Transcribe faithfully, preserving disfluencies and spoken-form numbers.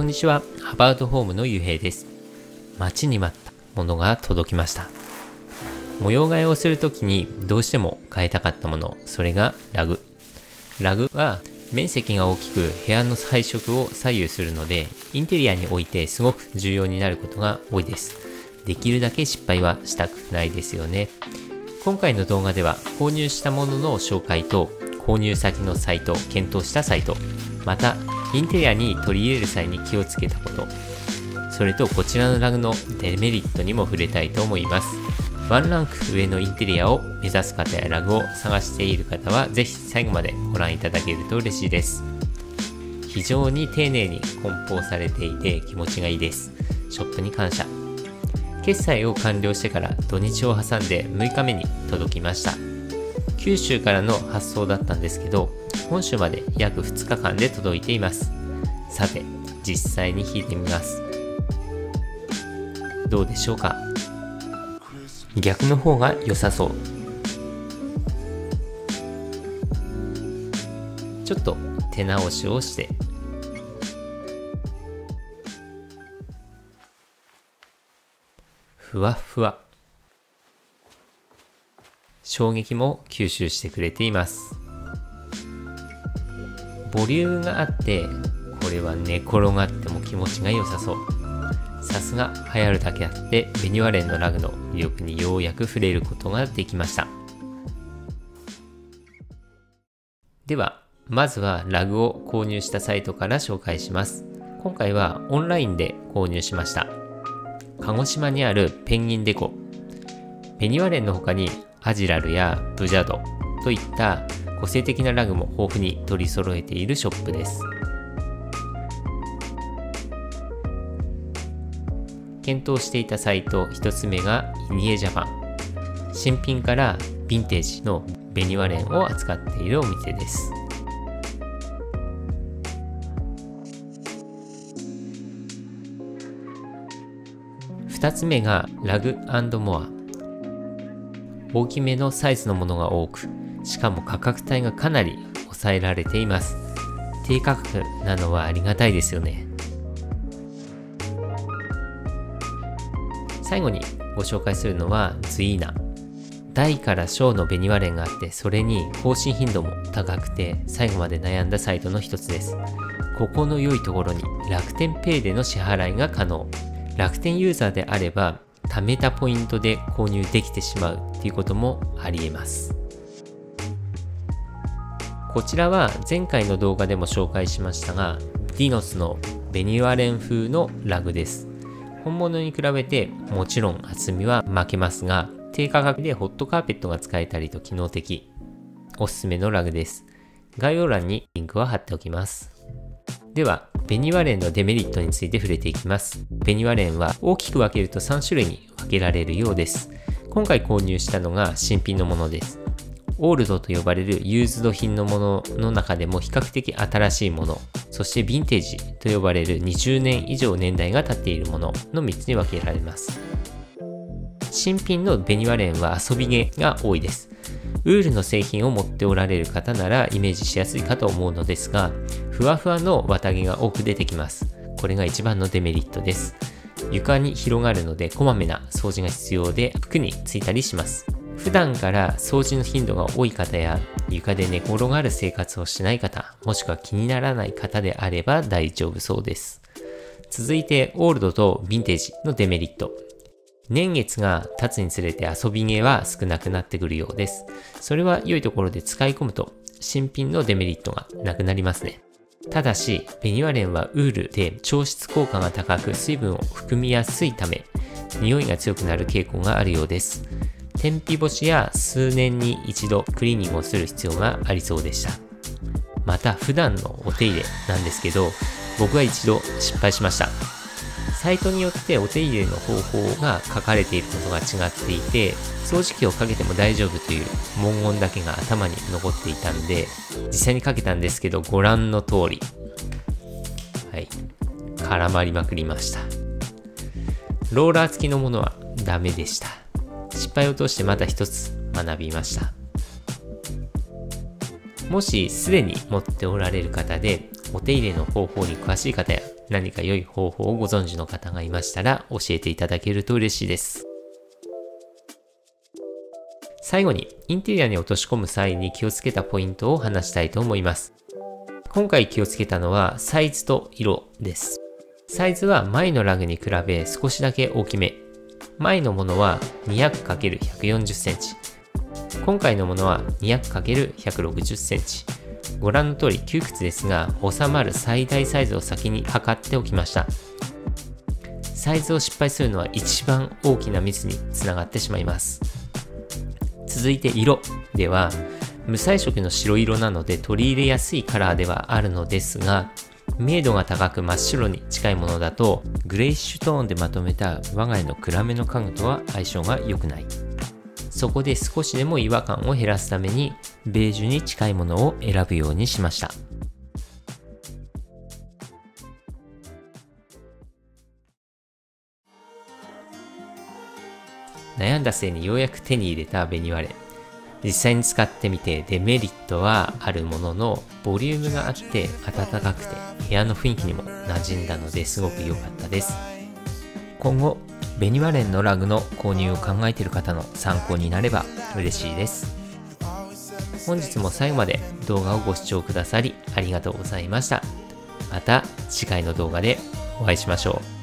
こんにちは。ハバードホームのゆうへいです。待ちに待ったものが届きました。模様替えをするときにどうしても変えたかったもの、それがラグ。ラグは面積が大きく部屋の配色を左右するので、インテリアにおいてすごく重要になることが多いです。できるだけ失敗はしたくないですよね。今回の動画では購入したものの紹介と、購入先のサイト、検討したサイト、またインテリアに取り入れる際に気をつけたこと、それとこちらのラグのデメリットにも触れたいと思います。ワンランク上のインテリアを目指す方やラグを探している方はぜひ最後までご覧いただけると嬉しいです。非常に丁寧に梱包されていて気持ちがいいです。ショップに感謝。決済を完了してから土日を挟んでむいかめに届きました。九州からの発送だったんですけど、本州まで約ふつかかんで届いています。さて、実際に引いてみます。どうでしょうか？逆の方が良さそう。ちょっと手直しをして。ふわふわ。衝撃も吸収してくれています。ボリュームがあって、これは寝転がっても気持ちが良さそう。さすが流行るだけあって、ベニュアレンのラグの魅力にようやく触れることができました。では、まずはラグを購入したサイトから紹介します。今回はオンラインで購入しました。鹿児島にあるペンギンデコ。ベニュアレンの他にアジラルやブジャドといった個性的なラグも豊富に取り揃えているショップです。検討していたサイトひとつめがイニエジャパン。新品からヴィンテージのベニュアレンを扱っているお店です。ふたつめがラグ&モア。大きめのサイズのものが多く、しかも価格帯がかなり抑えられています。低価格なのはありがたいですよね。最後にご紹介するのはズイーナ。大から小のベニュアレンがあって、それに更新頻度も高くて最後まで悩んだサイトの一つです。ここの良いところに楽天ペイでの支払いが可能。楽天ユーザーであれば貯めたポイントで購入できてしまうっていうこともありえます。こちらは前回の動画でも紹介しましたが、ディノスのベニュアレン風のラグです。本物に比べてもちろん厚みは負けますが、低価格でホットカーペットが使えたりと機能的。おすすめのラグです。概要欄にリンクは貼っておきます。では、ベニュアレンのデメリットについて触れていきます。ベニュアレンは大きく分けるとさんしゅるいに分けられるようです。今回購入したのが新品のものです。オールドと呼ばれるユーズド品のものの中でも比較的新しいもの、そしてヴィンテージと呼ばれるにじゅうねんいじょう年代が経っているもののみっつに分けられます。新品のベニュアレンは遊び毛が多いです。ウールの製品を持っておられる方ならイメージしやすいかと思うのですが、ふわふわの綿毛が多く出てきます。これが一番のデメリットです。床に広がるのでこまめな掃除が必要で服についたりします。普段から掃除の頻度が多い方や床で寝転がる生活をしない方、もしくは気にならない方であれば大丈夫そうです。続いてオールドとヴィンテージのデメリット。年月が経つにつれて遊び毛は少なくなってくるようです。それは良いところで使い込むと新品のデメリットがなくなりますね。ただし、ベニュアレンはウールで調湿効果が高く水分を含みやすいため、匂いが強くなる傾向があるようです。天日干しや数年に一度クリーニングをする必要がありそうでした。また普段のお手入れなんですけど、僕は一度失敗しました。サイトによってお手入れの方法が書かれていることが違っていて、掃除機をかけても大丈夫という文言だけが頭に残っていたんで、実際にかけたんですけど、ご覧の通り、はい、絡まりまくりました。ローラー付きのものはダメでした。失敗を通してまた一つ学びました。もしすでに持っておられる方で、お手入れの方法に詳しい方や、何か良い方法をご存知の方がいましたら教えていただけると嬉しいです。最後にインテリアに落とし込む際に気をつけたポイントを話したいと思います。今回気をつけたのはサイズと色です。サイズは前のラグに比べ少しだけ大きめ。前のものは にひゃくかけるひゃくよんじゅっセンチ。今回のものは にひゃくかけるひゃくろくじゅっセンチ。ご覧の通り窮屈ですが、収まる最大サイズを先に測っておきました。サイズを失敗するのは一番大きなミスにつながってしまいます。続いて色では、無彩色の白色なので取り入れやすいカラーではあるのですが、明度が高く真っ白に近いものだとグレイッシュトーンでまとめた我が家の暗めの家具とは相性が良くない。そこで少しでも違和感を減らすためにベージュに近いものを選ぶようにしました。悩んだ末にようやく手に入れたベニワレ。実際に使ってみてデメリットはあるものの、ボリュームがあって暖かくて部屋の雰囲気にも馴染んだのですごく良かったです。今後ベニワレンのラグの購入を考えている方の参考になれば嬉しいです。本日も最後まで動画をご視聴くださりありがとうございました。また次回の動画でお会いしましょう。